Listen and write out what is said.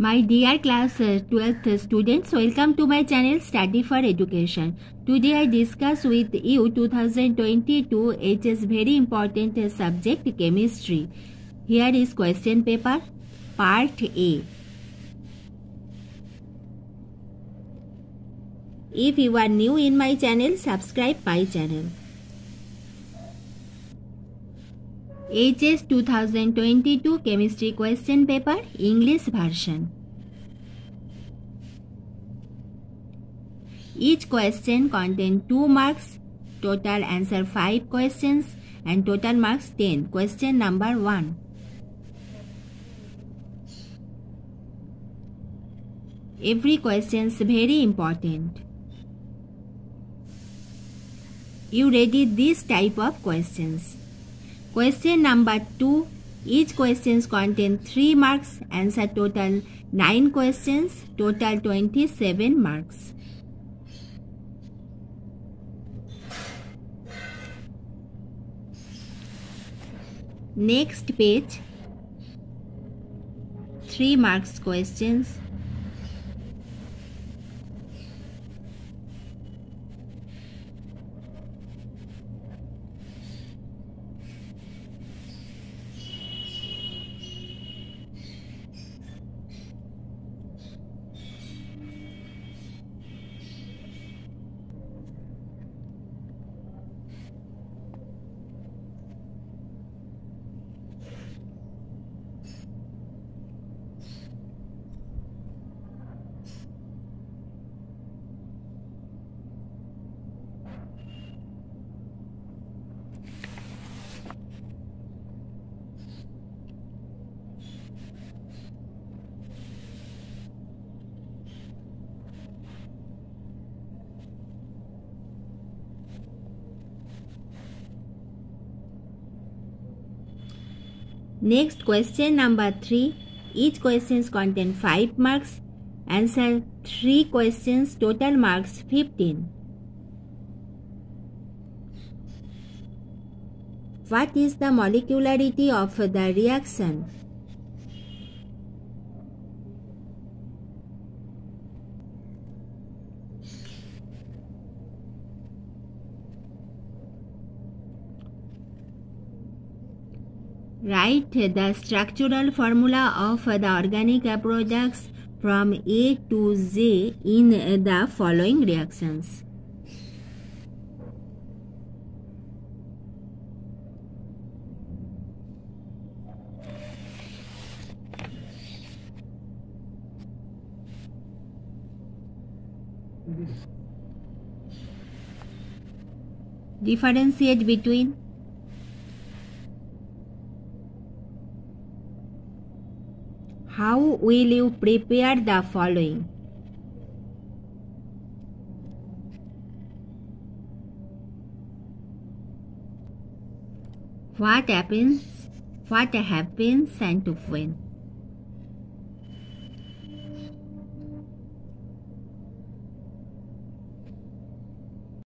My dear class 12th students, welcome to my channel Study for Education. Today I discuss with you 2022 H.S. very important subject chemistry. Here is question paper part A. If you are new in my channel, subscribe my channel. H.S. 2022 Chemistry Question Paper English Version. Each question contains 2 marks, total answer 5 questions and total marks 10. Question number 1. Every question is very important. You ready this type of questions. Question number 2. Each question contains 3 marks. Answer total 9 questions. Total 27 marks. Next page. 3 marks questions. Next, question number 3. Each question contains 5 marks. Answer 3 questions. Total marks 15. What is the molecularity of the reaction? Write the structural formula of the organic products from A to Z in the following reactions. Differentiate between how will you prepare the following? What happens and to when?